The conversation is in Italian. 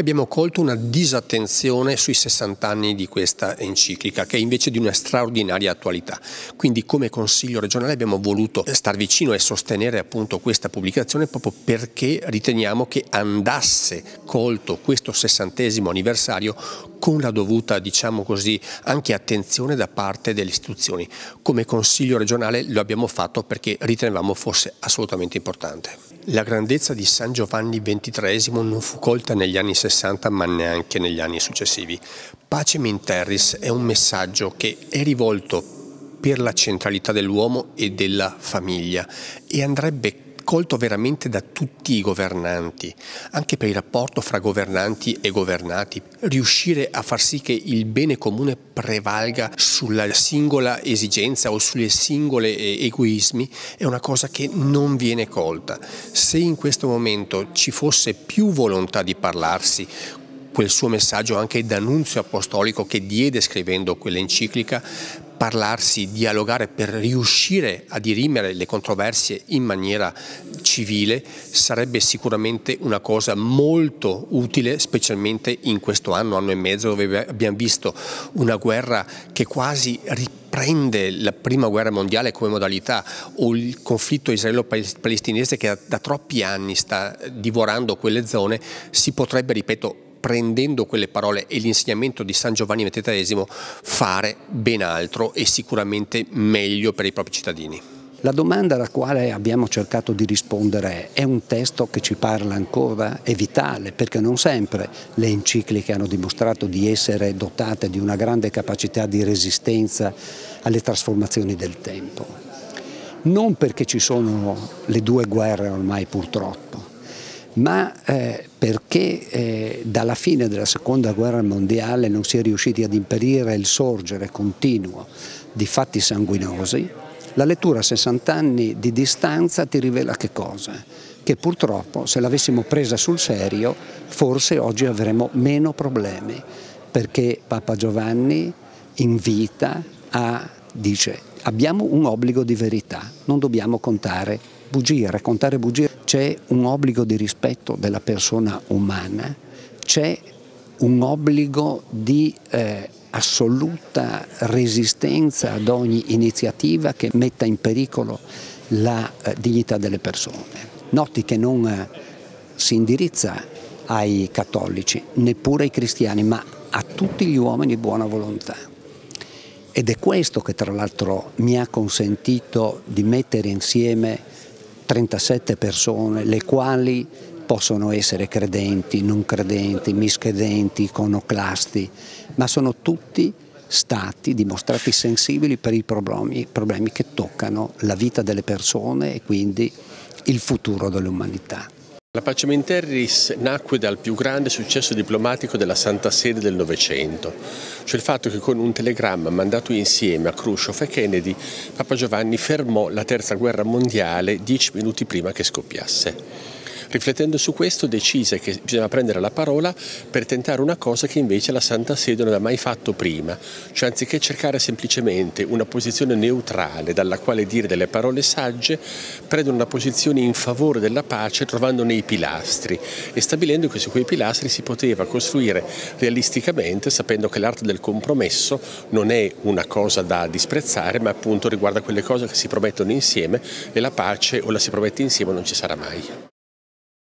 Abbiamo colto una disattenzione sui 60 anni di questa enciclica, che è invece di una straordinaria attualità. Quindi come Consiglio regionale abbiamo voluto star vicino e sostenere appunto questa pubblicazione proprio perché riteniamo che andasse colto questo 60° anniversario con la dovuta, diciamo così, anche attenzione da parte delle istituzioni. Come Consiglio regionale lo abbiamo fatto perché ritenevamo fosse assolutamente importante. La grandezza di San Giovanni XXIII non fu colta negli anni 60, ma neanche negli anni successivi. Pacem in terris è un messaggio che è rivolto per la centralità dell'uomo e della famiglia e andrebbe colto veramente da tutti i governanti, anche per il rapporto fra governanti e governati, riuscire a far sì che il bene comune prevalga sulla singola esigenza o sulle singole egoismi è una cosa che non viene colta. Se in questo momento ci fosse più volontà di parlarsi, quel suo messaggio anche d'annunzio apostolico che diede scrivendo quell'enciclica, parlarsi, dialogare per riuscire a dirimere le controversie in maniera civile sarebbe sicuramente una cosa molto utile, specialmente in questo anno e mezzo dove abbiamo visto una guerra che quasi riprende la prima guerra mondiale come modalità, o il conflitto israelo-palestinese che da troppi anni sta divorando quelle zone. Si potrebbe, ripeto, prendendo quelle parole e l'insegnamento di San Giovanni XXIII, fare ben altro e sicuramente meglio per i propri cittadini. La domanda alla quale abbiamo cercato di rispondere è: un testo che ci parla ancora? È vitale, perché non sempre le encicliche hanno dimostrato di essere dotate di una grande capacità di resistenza alle trasformazioni del tempo. Non perché ci sono le due guerre ormai, purtroppo, ma perché dalla fine della seconda guerra mondiale non si è riusciti ad impedire il sorgere continuo di fatti sanguinosi. La lettura a 60 anni di distanza ti rivela che cosa? Che purtroppo, se l'avessimo presa sul serio, forse oggi avremmo meno problemi, perché Papa Giovanni invita a, dice, abbiamo un obbligo di verità, non dobbiamo contare bugie. C'è un obbligo di rispetto della persona umana, c'è un obbligo di assoluta resistenza ad ogni iniziativa che metta in pericolo la dignità delle persone. Noti che non si indirizza ai cattolici, neppure ai cristiani, ma a tutti gli uomini di buona volontà. Ed è questo che tra l'altro mi ha consentito di mettere insieme 37 persone, le quali possono essere credenti, non credenti, miscredenti, iconoclasti, ma sono tutti stati dimostrati sensibili per i problemi che toccano la vita delle persone e quindi il futuro dell'umanità. La Pacem in terris nacque dal più grande successo diplomatico della Santa Sede del Novecento, cioè il fatto che con un telegramma mandato insieme a Khrushchev e Kennedy, Papa Giovanni fermò la terza guerra mondiale 10 minuti prima che scoppiasse. Riflettendo su questo decise che bisognava prendere la parola per tentare una cosa che invece la Santa Sede non ha mai fatto prima, cioè anziché cercare semplicemente una posizione neutrale dalla quale dire delle parole sagge, prendere una posizione in favore della pace trovandone i pilastri e stabilendo che su quei pilastri si poteva costruire realisticamente, sapendo che l'arte del compromesso non è una cosa da disprezzare, ma appunto riguarda quelle cose che si promettono insieme e la pace o la si promette insieme o non ci sarà mai.